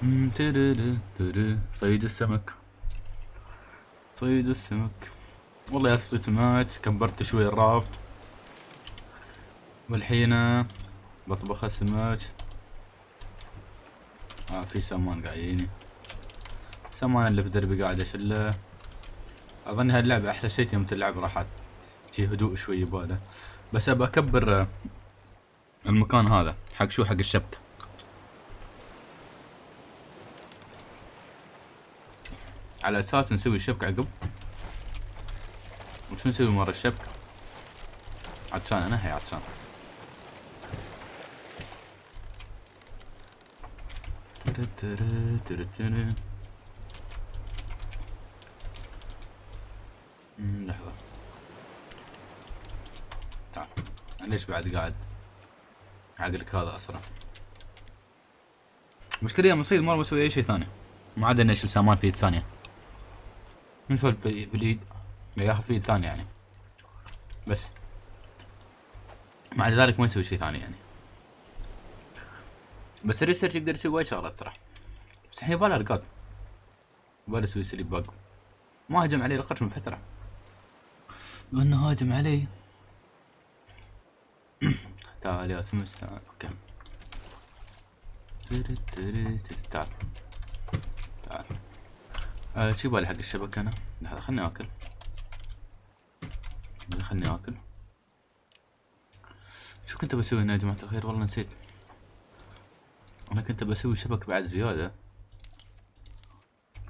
صيد السمك صيد السمك. والله يا صيد سمك كبرت شوي الرابط، والحين بطبخ السمك. في سمان قاعد يجيني، سمان اللي في دربي قاعد اشله. اظن هاللعبة احلى شيء يوم تلعب راح تجي هدوء شوي باله. بس ابى اكبر المكان هذا حق شو؟ حق الشبكة. على اساس نسوي الشبكة عقب. وشو نسوي مرة الشبكة؟ عطشان انا، هي عطشان. لحظة، تعال. ليش بعد قاعد عقلك هذا اسرع؟ المشكلة يا مصيد ما بسوي اي شيء ثاني، ما عاد اني اشيل سامان في يد ثانية. نشل في اليد ياخذ في يد ثانية يعني، بس مع ذلك ما يسوي شيء ثاني يعني. بس الريسيرش يقدر يسوي وايد شغلات ترى. بس الحين يبالي ارقاد، يبالي اسوي سليب باج. ما هجم علي القرش من فترة، لو انه هاجم علي. تعال يا سمس، تعال. اوكي تعال تعال. شي بالي حق الشبكة انا. لحظة خلني اكل، خلني اكل. شو كنت بسوي هنا يا جماعة الخير؟ والله نسيت. انا كنت بسوي شبكة بعد زيادة،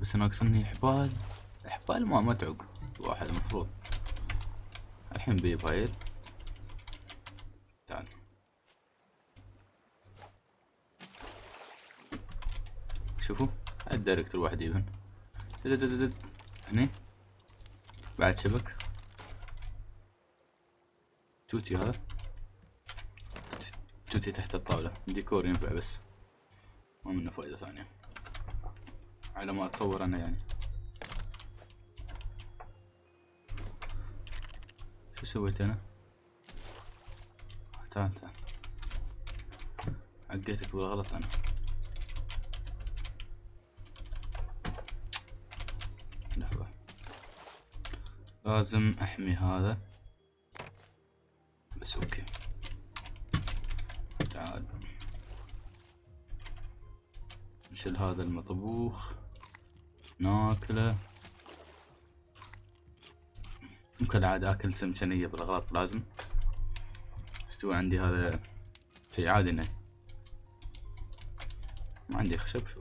بس ناقصني حبال. حبال ما تعوق واحد المفروض. الحين بيب هايل. تعال شوفوا الدايركتر واحد يبن هني بعد شبك. توتي هذا، توتي تحت الطاولة ديكور ينفع بس ما منه فائدة ثانية على ما اتصور انا يعني. شو سويت انا؟ تعال تعال، عقيتك بالغلط انا. لحظة، لازم احمي هذا بس. اوكي تعال نشيل هذا المطبوخ ناكله. ممكن عاد اكل سمشنية بالغلط، لازم استوى عندي هذا شي عادي. انه ما عندي خشب. شو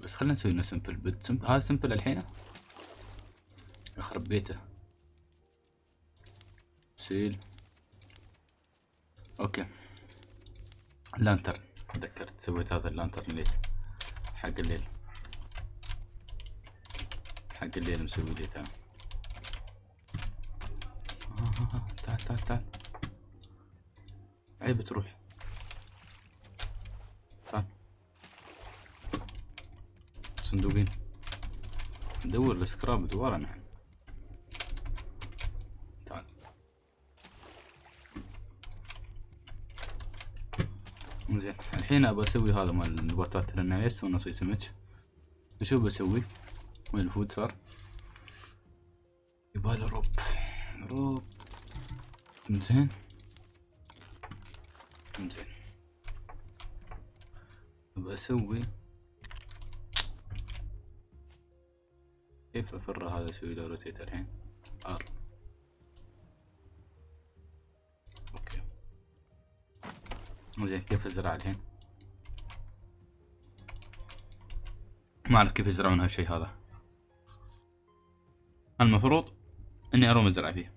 بس خلنا نسوي لنا سمبل بيت. هذا سمبل الحين. يخرب بيته سيل. اوكي لانترن، تذكرت سويت هذا اللانترن ليت حق الليل. حق الليل مسوي ليت انا. تعال تعال تعال، عيب تروح. تعال صندوقين، ندور السكراب دوارة نحن. تعال انزين. الحين ابى اسوي هذا مال النباتات لان يس ونصي سمك. شو بسوي؟ وين الفود صار؟ يباله روب روب. انزين انزين، ابى اسوي كيف افر هذا. اسوي له روتيت الحين ار. اوكي زين. كيف ازرع الحين؟ ما اعرف كيف يزرعون هالشي هذا. المفروض اني اروم ازرع فيه.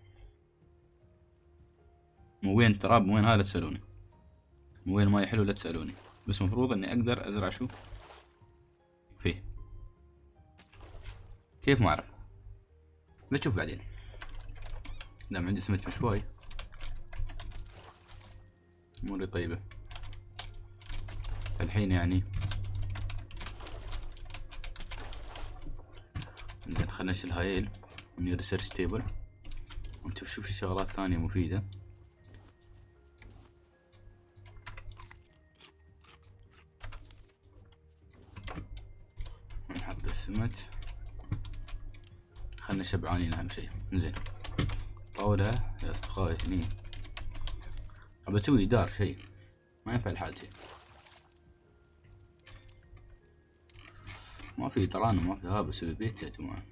من وين تراب؟ من وين هذا؟ لا تسألوني. من وين ما يحلو لا تسألوني. بس المفروض اني اقدر ازرع شو فيه، كيف ما اعرف، بتشوف بعدين. دام عندي سمك مشواي اموري طيبة الحين. يعني زين خلنا نشيل هايل من ريسيرش تيبل ونشوف شو في شغلات ثانية مفيدة. نحط السمك، خلنا شبعانين اهم شي. زين طاولة يا اصدقائي هني، ابى اسوي دار شي، ما ينفع الحال شي، ما في ترانم، ما في هاب، اسوي بيت يا جماعة.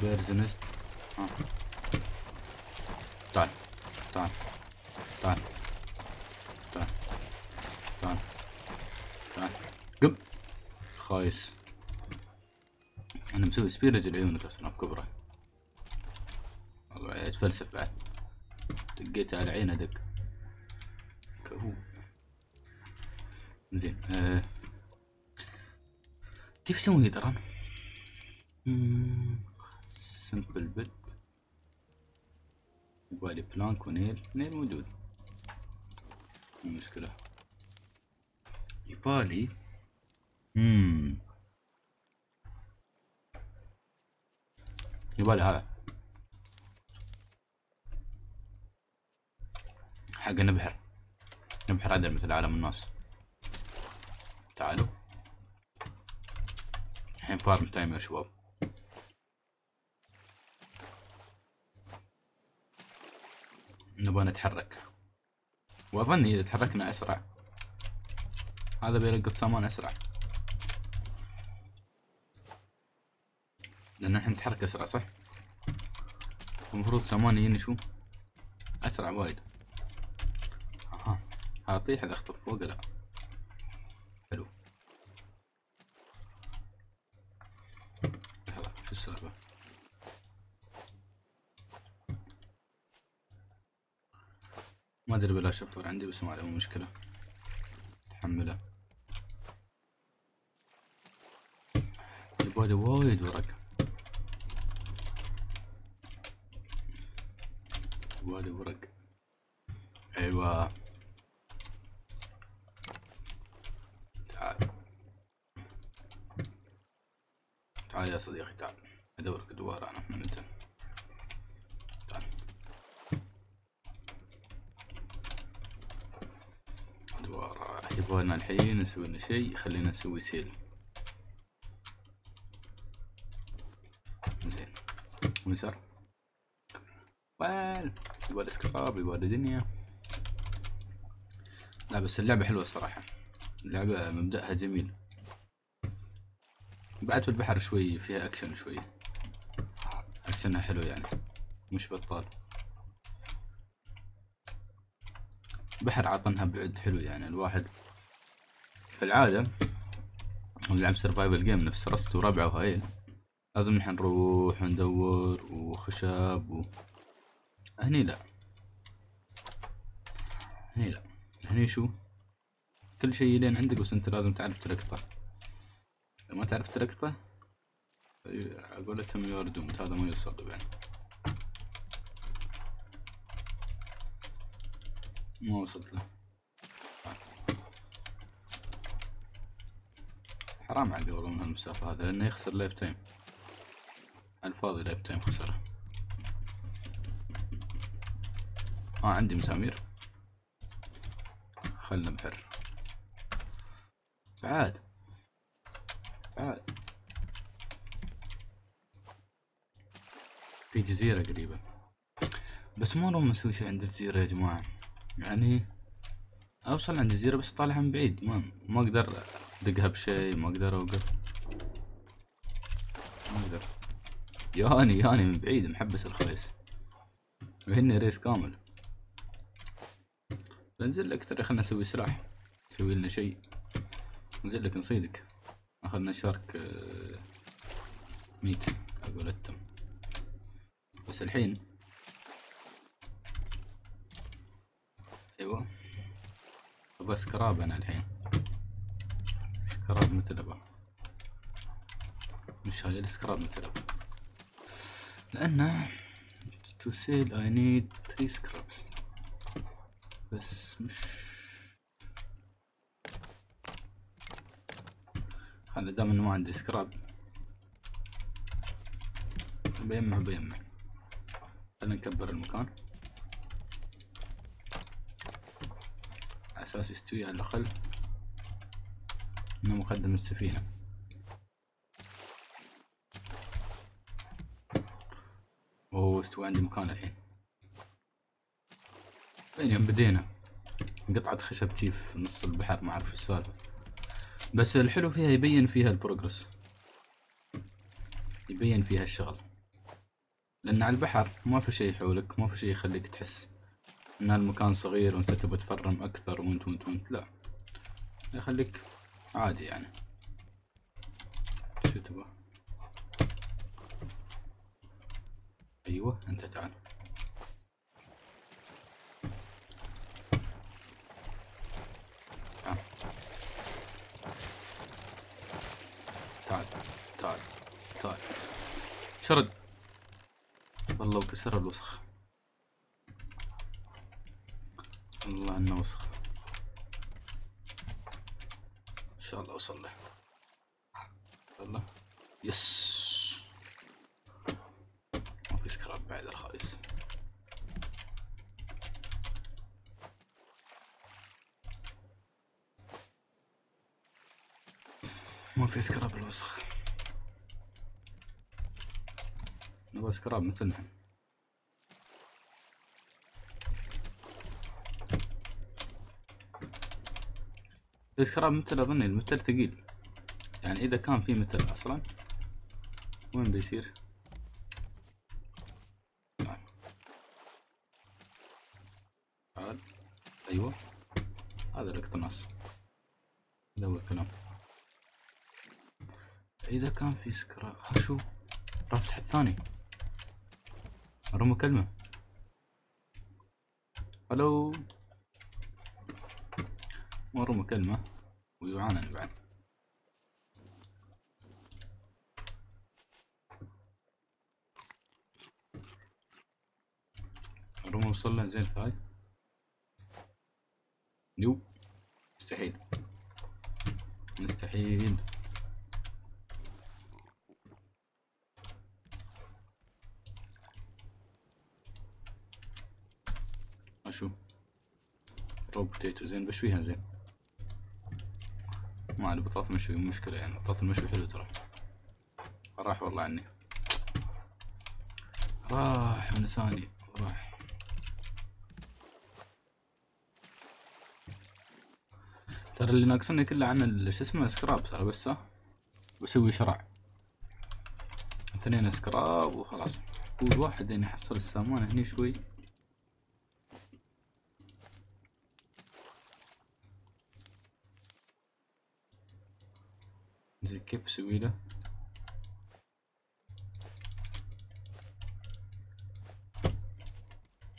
بيرزنست ها، تعال تعال تعال تعال تعال تعال قب خايس. انا مسوي سبيرج لعيونك اصلا بكبره، والله اتفلسف بعد، دقيت على عينه دق كفو. زين كيف اسوي ترى؟ سمبل بيت، يبالي بلانك ونيل، نيل موجود مو مشكلة، يبالي يبالي هذا حق نبحر، نبحر عدل مثل عالم الناس. تعالوا الحين فارم تايم يا شباب. نبغى نتحرك، واظن اذا تحركنا اسرع هذا بيلقط سامان اسرع، لان الحين نتحرك اسرع صح، المفروض سامان يجيني شو اسرع وايد. اها هطيح اذا اخطر فوق لا حلو. هلا شو السالفة؟ ما ادري بلا شفر عندي بس ما له مشكلة تحمله. يبالي وايد ورق، يبالي ورق. ايوه تعال تعال يا صديقي تعال، ادورك دوار انا من انت. يبغالنا الحين نسوي لنا شيء، خلينا نسوي سيل. زين وين صار؟ وال يبغى سكراب، يبغى دنيا. لا بس اللعبة حلوة الصراحة، اللعبة مبدأها جميل، بعد في البحر شوي فيها أكشن، شوي أكشنها حلو يعني مش بطال. بحر عطنها بعد حلو يعني، الواحد في العادة نلعب سرفايفل جيم نفس رست وربعه وهاي، لازم نحن نروح وندور وخشب هني لا هني لا هني شو كل شي لين عندك، بس انت لازم تعرف تلقطه، لو ما تعرف تلقطه عقولتهم يوردون، هذا ما يوصل طبعا ما وصلت له. حرام عليه والله من هالمسافة هذا، لأنه يخسر لايف تايم الفاضي، لايف تايم خسره. عندي مسامير، خلنا نبحر. بعد بعد في جزيرة قريبة، بس ما نروح نسوي شي عند الجزيرة يا جماعة، يعني اوصل عند الجزيرة بس طالعها من بعيد، ما اقدر ادقها بشي، ما اقدر اوقف، ما اقدر، ياني من بعيد محبس الخيس، وهني ريس كامل. بنزل لك ترى، خلنا نسوي سلاح، نسوي لنا شي، ننزل لك نصيدك، اخذنا شارك ميت اقول التم. بس الحين ايوه ابغى سكراب انا الحين. سكراب متى ابغى؟ مش هاي السكراب متى ابغى؟ لأنه to sell I need 3 scraps بس مش هلا دام انه ما عندي سكراب بيمع خلينا نكبر المكان على اساس يستوي على الاقل انه مقدم السفينة. اوه استوى عندي مكان الحين. يعني بدينا قطعة خشب في نص البحر ما اعرف السالفة، بس الحلو فيها يبين فيها البروجرس، يبين فيها الشغل، لأن على البحر ما في شي حولك، ما في شي يخليك تحس إن المكان صغير وأنت تبغى تفرم أكثر وأنت لا، يخليك عادي يعني شو تبغى. أيوه أنت تعال تعال تعال تعال تعال شرد. والله وكسر الوسخ، والله انه وسخ. ان شاء الله اوصل له. والله يس ما في سكراب بعد الخايس. ما في سكراب الوسخ، نبغى سكراب مثلنا. السكراب مثل اظني المثل ثقيل، يعني اذا كان في مثل اصلا وين بيصير؟ تعال تعال ايوه هذا الاقتناص هذا هو الكلام. اذا كان في سكراب شو رفت حد ثاني ارمي كلمة. الو ما ارمي كلمة ويعانني بعد. ارمي وصل له زين هاي نيو. مستحيل مستحيل. شو رو بوتيتو زين بشويها زين مع البطاطا المشوية مشكلة، يعني البطاطا المشوية حلوة ترى. راح والله عني، راح من لساني راح. ترى اللي ناقصني كله عن شو اسمه سكراب ترى، بس بسوي شرع 2 سكراب وخلاص، والواحد يعني يحصل السامون هني شوي. زي كيف سوي له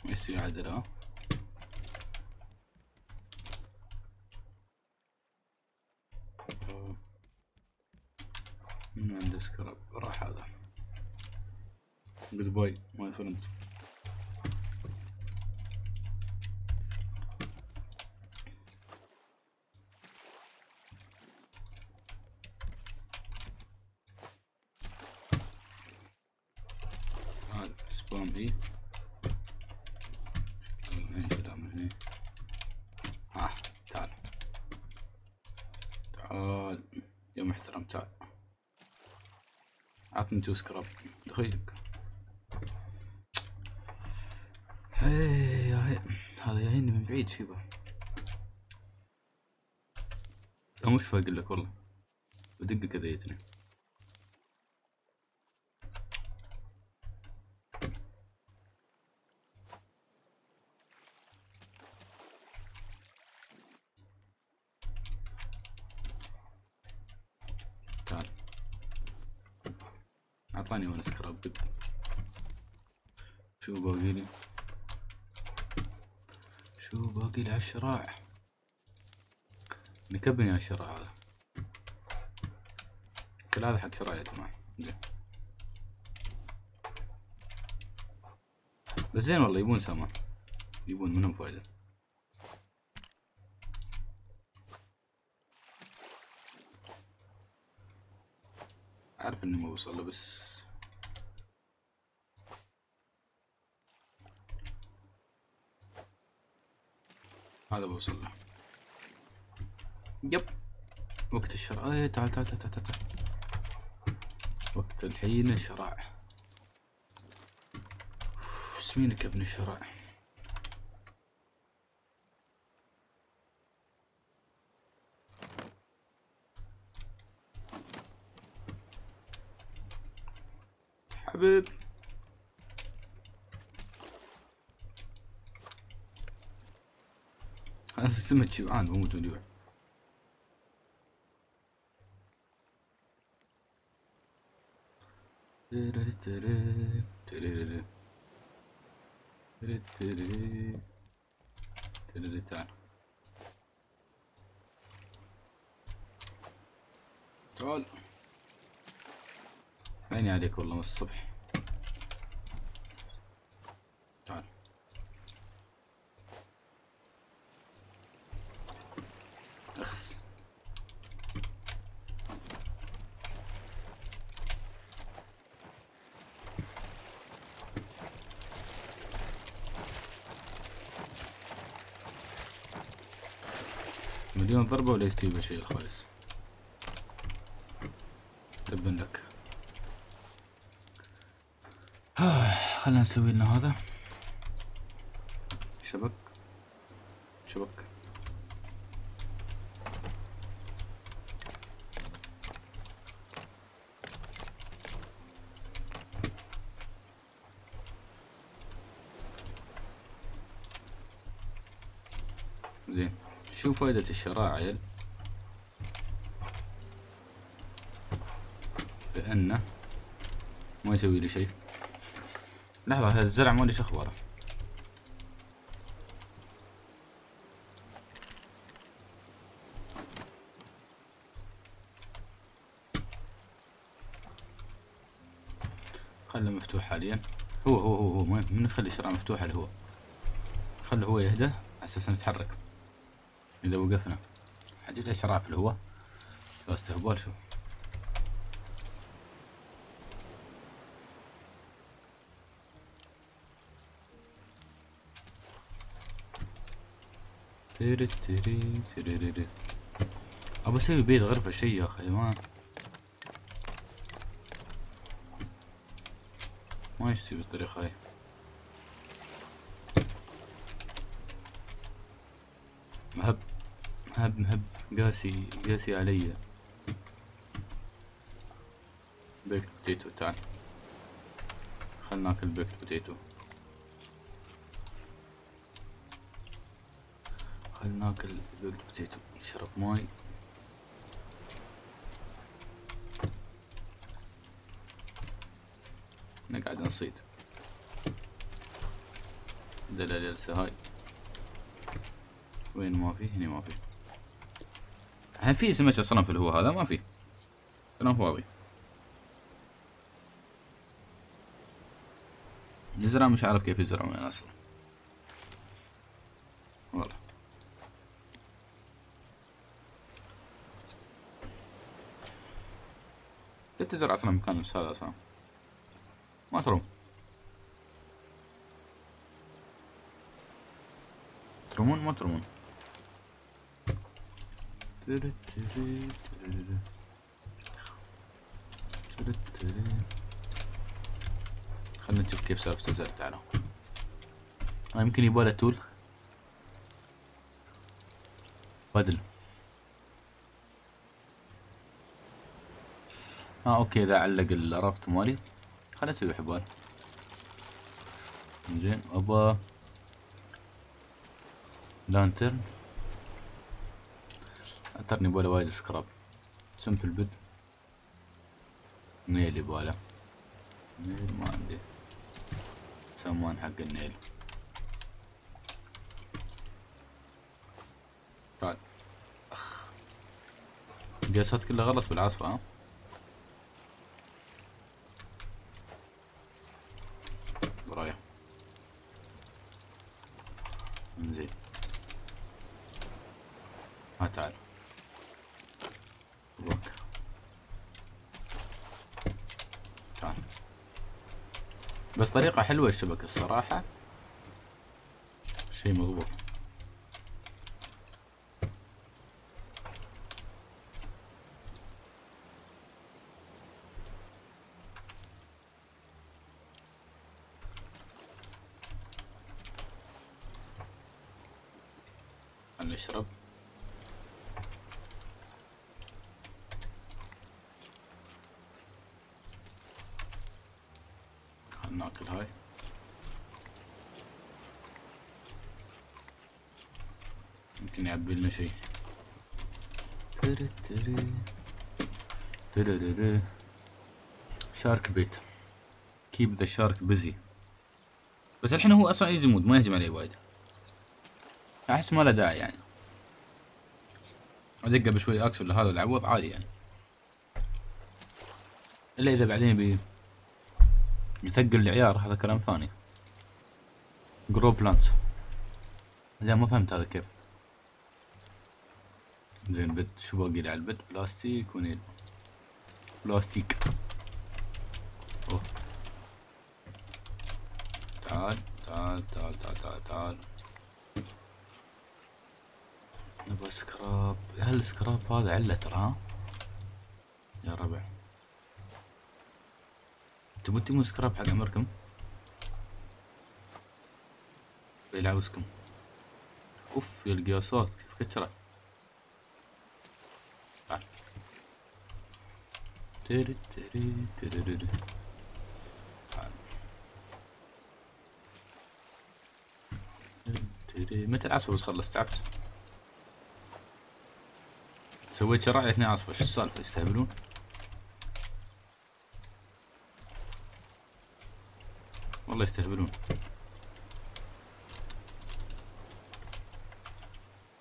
يستوي عدل. من عنده سكراب راح هذا. جود باي ماي فرند. تعال تعال يا محترم تعال عطني 2 سكراب دخيلك. هيا هيا هذا يعيني من بعيد شيبه. لا مش فاقول لك والله بدقة كذيتني. عطاني وانا سكراب بد. شو باقيلي؟ شو باقيلي على الشراع؟ نكبني على الشرع هذا. كل هذا حق شرع يا جماعة. زين. بس زين والله يبون سمن. يبون منهم فايدة. أعرف إني ما بوصل له بس. هذا بوصل له. يب وقت الشراء. ايه تعال تعال تعال تعال تعال. وقت الحين الشراء. اسمينك يا ابن الشراء. حبيب انا سمعت شبعان بموت من الجوع. تعال تعال عيني عليك والله من الصبح. تعال اخس. مليون ضربة ولا يستيبه شيء الخايس. تبن لك. خلنا نسوي لنا هذا شبك شبك. زين شو فائدة الشراع عيل؟ بأنه ما يسوي لي شيء. لحظة هذا الزرع ما ليش أخباره. خله مفتوح حاليا. هو ما نخلي الشرع مفتوح اللي هو. خله هو يهدى على أساس نتحرك. إذا وقفنا حجيت الشرع في الهواء لو استهبال شو. ابى اسوي بيت غرفة شي يا اخي. ما يستوي بالطريقة هاي. مهب مهب مهب قاسي قاسي علي. بيكت بوتيتو تعال خلنا ناكل بيكت بوتيتو. خلنا ناكل بيكت بوتيتو. نشرب ماي. نقعد نصيد دلالسة هاي. وين ما في؟ هني ما في. الحين في سمك اصلا في الهواء هذا ما في. كلام فاضي. يزرع مش عارف كيف يزرع من اصلا. لا تزرع اصلا مكان نفس هذا اصلا ما تروم. ترومون ما ترومون. خلنا نشوف كيف سالفة الزرع. تعالوا يمكن يباله تول بدل. اوكي اذا علق الربط مالي خليني اسوي حبال. زين ابا لانترن. لانترن يباله وايد سكراب. سمبل بد. نيل يباله. نيل ما عندي. سمان حق النيل. تعال. جسد كله غلط بالعاصفة. ها برايا انزين. ها تعال بوك تعال. بس طريقة حلوة الشبكة الصراحة، شيء مضبوط. نشرب خلنا ناكل هاي. يمكن يعبي لنا شيء. شارك بيت كيب ذا شارك بيزي. بس الحين هو اصلا يزمود ما يهجم عليه وايد، احس ما له داعي يعني. ادقه بشوي اكس ولا هذا العوض عادي يعني، الا اذا بعدين بيثقل العيار، هذا كلام ثاني. جرو بلانت زين، ما فهمت هذا كيف. زين بد شو باقي لي على البد؟ بلاستيك ونيل بلاستيك. أوه. تعال تعال تعال تعال تعال تعال. نبغى سكراب. هل السكراب هذا علة ترى يا ربع؟ تبون تجيبون سكراب حق عمركم؟ بيلعوزكم. اوف يا القياسات كيف كثرت. تعال تري تري تري تري. متى العصفة بس خلص تعبت؟ سويت شراعي اثنين عصفة، شو السالفة يستهبلون؟ والله يستهبلون.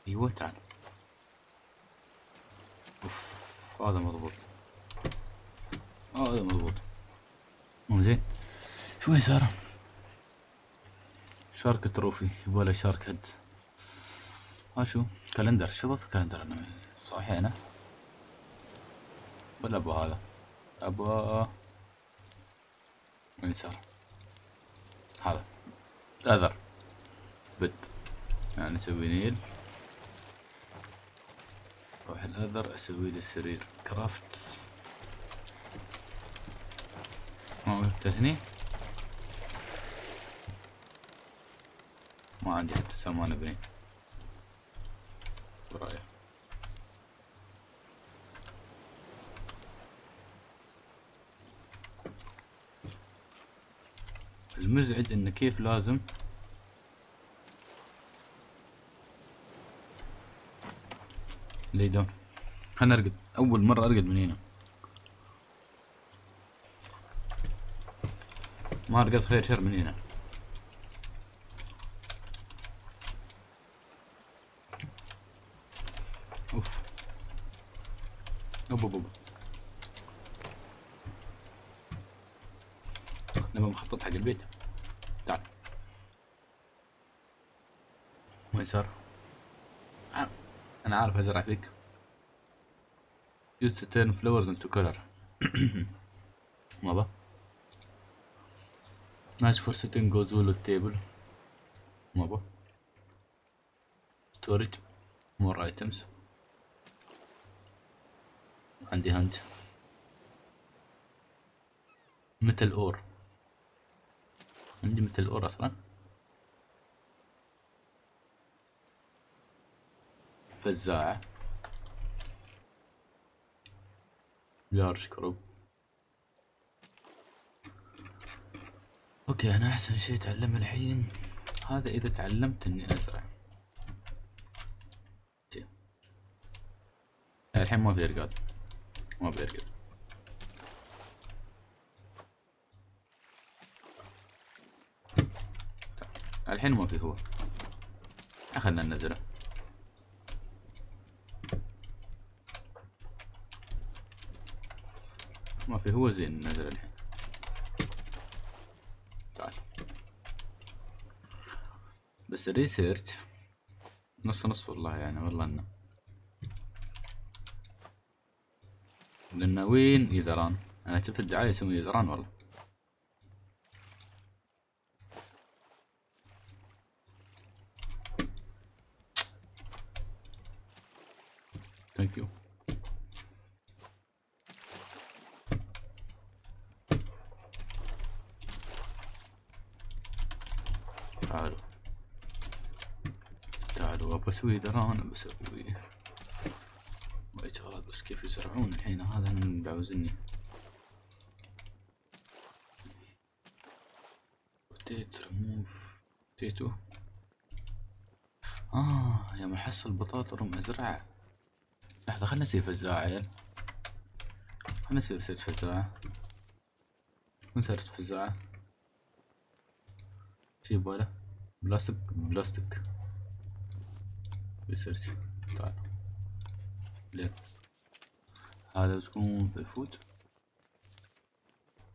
ايوه تعال. اوف هذا مضبوط. هذا مضبوط. انزين شوي صار. شارك تروفي ولا شارك هد. ها شو؟ كالندر، شو في كالندر انا صحيح هنا؟ ولا ابو هذا؟ ابو وين صار؟ هذا اذر بد يعني اسوي نيل. اروح الاذر اسوي لي سرير كرافت. ما وقفت هني؟ ما عندي حتى سامان ابني. برايه المزعج انه كيف لازم لي دون. خلنا ارقد، اول مرة ارقد من هنا، ما ارقد خير شر من هنا. اوف اوب اوب. نبغى مخطط حق البيت. تعال وين صار؟ أنا عارف أزرع فيك. Used to turn flowers into color. ماذا؟ Nice for sitting goes well with table. ماذا؟ Storage more items. عندي هند metal ore. عندي مثل الأور أصلا، فزاعة، لارج كروب. أوكي أنا أحسن شيء أتعلمه الحين هذا، إذا تعلمت إني أزرع. الحين ما في رقاد، ما في رقاد. الحين ما في هو، خلنا نزرع. ما في. هو زين نزل الحين. تعال بس الريسيرش نص نص والله يعني. والله انه قلنا وين ايذران. انا شفت الدعاية يسمون ايذران والله. ثانك يو. تعالوا تعالوا ابى اسوي ايذران. ابى اسويه بس كيف يزرعون الحين. هذا اللي بعوزني. روتيت ريموف روتيتو. يا محصل بطاطا رم ازرعه. لحظة خلنا نسوي فزاعة عيال. خلنا نسوي رسالة فزاعة. وين صارت فزاعة؟ شي بباله بلاستيك بلاستيك. ريسيرش تعال لين. هذا بتكون في الفود.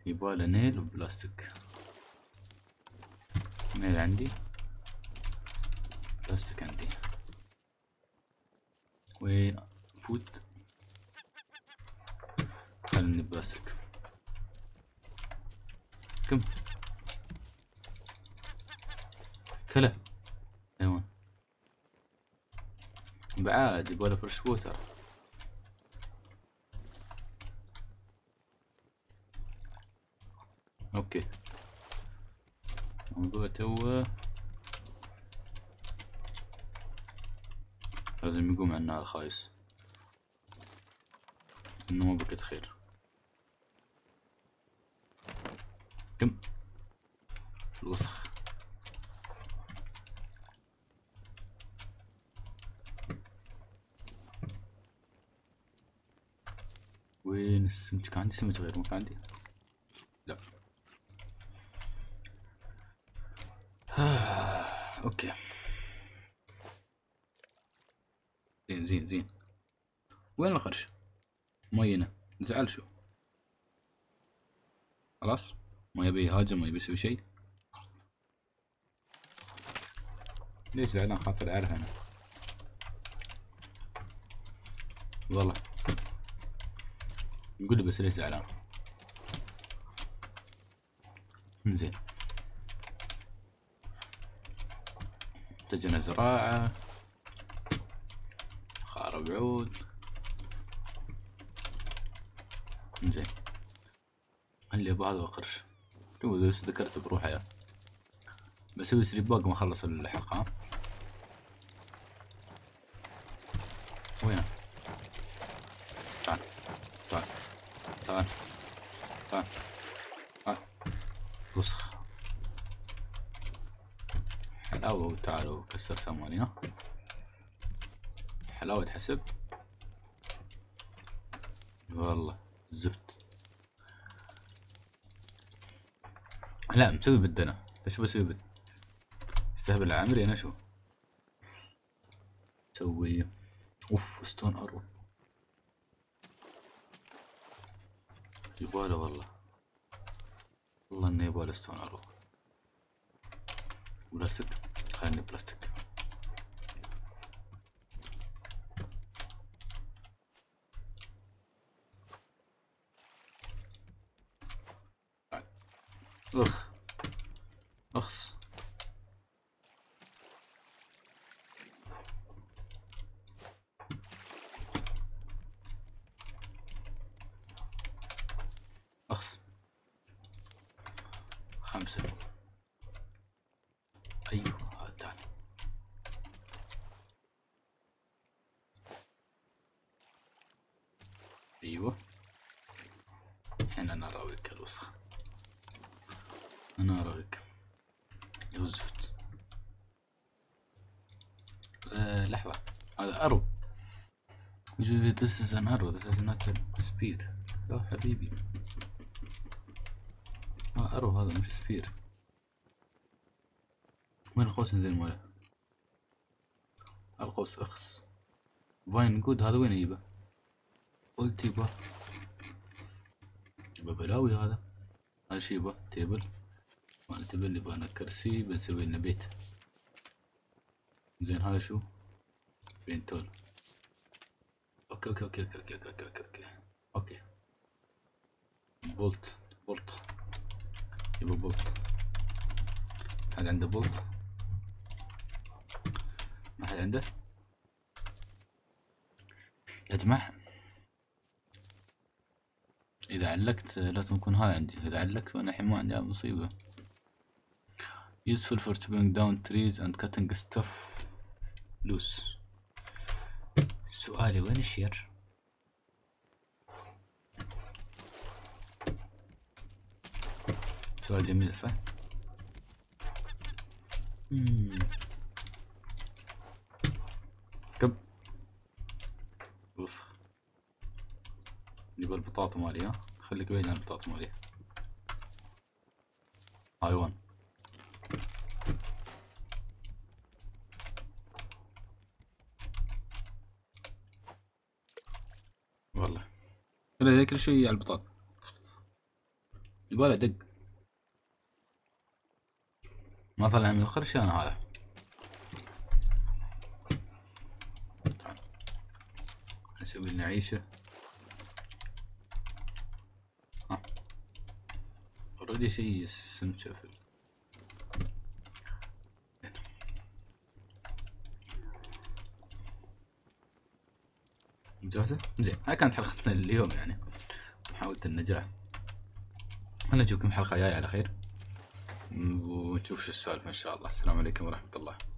يباله نيل وبلاستيك. نيل عندي بلاستيك عندي. وين فود؟ خلني بلاستيك. كم كلا ايوه بعاد. يباله فرش ووتر. اوكي الموضوع توه لازم يقوم عنا الخايس انه ما بقت خير. كم الوسخ وين السمك؟ عندي سمك غير ما كان عندي. لا اوكي زين زين زين. وين القرش؟ مينا زعل شو خلاص ما يبي يهاجم ما يبي يسوي شيء. ليش زعلان؟ خاطر اعرف انا والله. نقول بس ليش زعلان. زين تجينا زراعة خار بعود. زين خلي بعض وقرش. تو بس ذكرت بروحي يعني. بسوي سليب باق ما خلص الحلقة. وين؟ تعال تعال تعال تعال تعال. وسخ حلاوة. تعالوا كسر ثمانية. حلاوة حسب والله زفت. لا مسوي بد انا. ليش بسوي بد؟ استهبل عمري انا. شو سوي؟ اوف ستون ارو يباله والله. والله انه يباله ستون ارو. بلاستيك خليني بلاستيك. اخ اخس اخس. 5 ايوه تعال. ايوه الحين انا راويك الوسخ. انا راويك يا زفت. لحظة هذا ارو. This is an arrow. This is not a spear. لا حبيبي ارو هذا مش سبير. وين القوس؟ انزين ولا القوس اخس. فاين جود هذا وين اجيبه؟ قلت يبا يبقى بلاوي هذا. هاي شي يبقى تيبل، ما تيبل يبقى لنا كرسي، بنسوي لنا بيت. زين هذا شو؟ بينتول. اوكي اوكي اوكي اوكي اوكي اوكي اوكي اوكي اوكي. بولت بولت يبقى بولت. حد عنده بولت؟ ما حد عنده؟ يا جماعة إذا علقت لازم يكون هاي عندي، إذا علقت وأنا الحين ما عندي مصيبة. Useful for trimming down trees and cutting stuff loose. سؤالي وين الشير؟ سؤال جميل صح؟ كب وسخ نبى البطاطا مالي، ها خليك بعيد عن البطاطا مالي. حيوان والله كل كل شيء على البطاطا يباله دق. ما طلع من القرشان هذا. نسوي لنا عيشة. اوريدي شي السم شافل. مجهزة؟ زين هاي كانت حلقتنا لليوم، يعني محاولة النجاح. انا اشوفكم حلقة جاية على خير ونشوف شو السالفة ان شاء الله. السلام عليكم ورحمة الله.